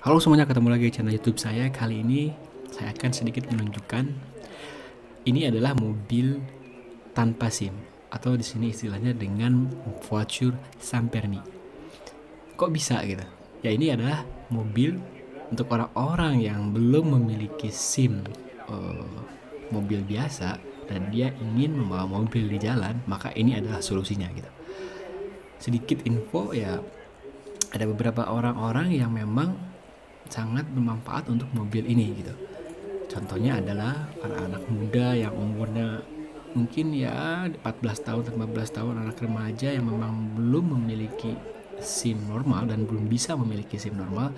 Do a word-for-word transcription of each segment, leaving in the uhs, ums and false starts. Halo semuanya, ketemu lagi di channel YouTube saya. Kali ini saya akan sedikit menunjukkan, ini adalah mobil tanpa SIM atau di sini istilahnya dengan voiture sans permis. Kok bisa gitu? Ya, ini adalah mobil untuk orang-orang yang belum memiliki SIM uh, mobil biasa dan dia ingin membawa mobil di jalan, maka ini adalah solusinya gitu. Sedikit info ya, ada beberapa orang-orang yang memang sangat bermanfaat untuk mobil ini gitu. Contohnya adalah anak-anak muda yang umurnya mungkin ya empat belas tahun, lima belas tahun, anak remaja yang memang belum memiliki SIM normal dan belum bisa memiliki SIM normal,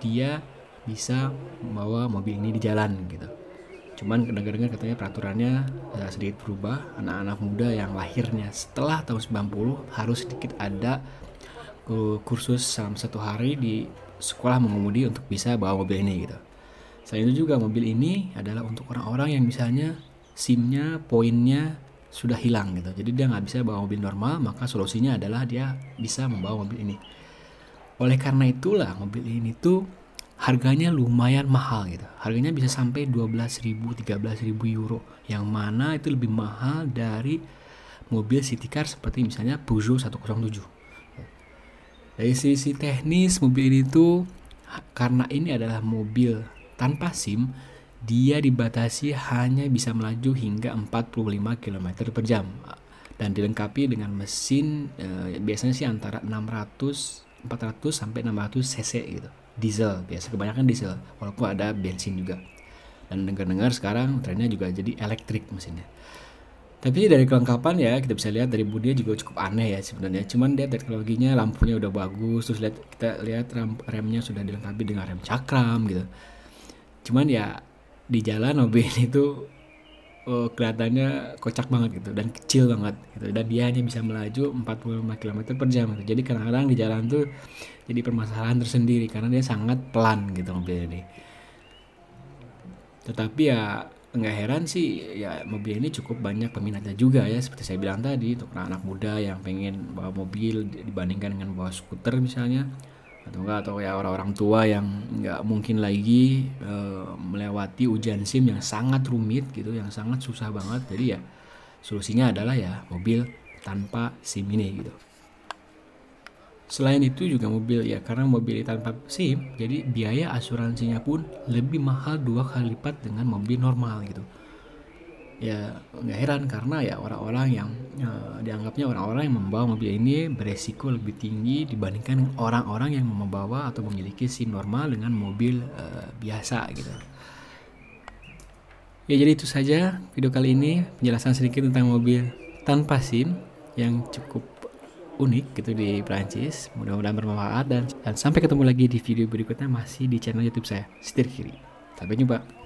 dia bisa membawa mobil ini di jalan gitu. Cuman dengar-dengar katanya peraturannya ya, sedikit berubah. Anak-anak muda yang lahirnya setelah tahun sembilan puluh harus sedikit ada uh, kursus selama satu hari di sekolah mengemudi untuk bisa bawa mobil ini gitu. Selain itu juga mobil ini adalah untuk orang-orang yang misalnya SIM-nya, poinnya sudah hilang gitu. Jadi dia nggak bisa bawa mobil normal, maka solusinya adalah dia bisa membawa mobil ini. Oleh karena itulah mobil ini tuh harganya lumayan mahal gitu. Harganya bisa sampai dua belas ribu, tiga belas ribu euro, yang mana itu lebih mahal dari mobil city car seperti misalnya Peugeot seratus tujuh. Dari sisi teknis mobil ini tuh, karena ini adalah mobil tanpa SIM, dia dibatasi hanya bisa melaju hingga empat puluh lima kilometer per jam dan dilengkapi dengan mesin eh, biasanya sih antara enam ratus, empat ratus sampai enam ratus cc gitu, diesel, biasa kebanyakan diesel, walaupun ada bensin juga. Dan dengar-dengar sekarang trennya juga jadi elektrik mesinnya. Tapi dari kelengkapan ya kita bisa lihat dari bodinya juga cukup aneh ya sebenarnya. Cuman dia teknologinya, lampunya udah bagus, terus lihat kita lihat rem, remnya sudah dilengkapi dengan rem cakram gitu. Cuman ya di jalan mobil ini tuh oh, kelihatannya kocak banget gitu dan kecil banget gitu, dan dia hanya bisa melaju empat puluh lima kilometer per jam gitu. Jadi kadang-kadang di jalan tuh jadi permasalahan tersendiri karena dia sangat pelan gitu mobil ini. Tetapi ya nggak heran sih ya, mobil ini cukup banyak peminatnya juga ya, seperti saya bilang tadi, untuk anak-anak muda yang pengen bawa mobil dibandingkan dengan bawa skuter misalnya, atau enggak, atau ya orang-orang tua yang nggak mungkin lagi e, melewati ujian SIM yang sangat rumit gitu, yang sangat susah banget. Jadi ya solusinya adalah ya mobil tanpa SIM ini gitu. Selain itu juga mobil ya, karena mobil tanpa SIM, jadi biaya asuransinya pun lebih mahal dua kali lipat dengan mobil normal gitu. Ya nggak heran karena ya orang-orang yang eh, dianggapnya orang-orang yang membawa mobil ini beresiko lebih tinggi dibandingkan orang-orang yang membawa atau memiliki SIM normal dengan mobil eh, biasa gitu. Ya jadi itu saja video kali ini, penjelasan sedikit tentang mobil tanpa SIM yang cukup unik gitu di Perancis. Mudah-mudahan bermanfaat dan, dan sampai ketemu lagi di video berikutnya masih di channel YouTube saya, Setir Kiri. Sampai jumpa.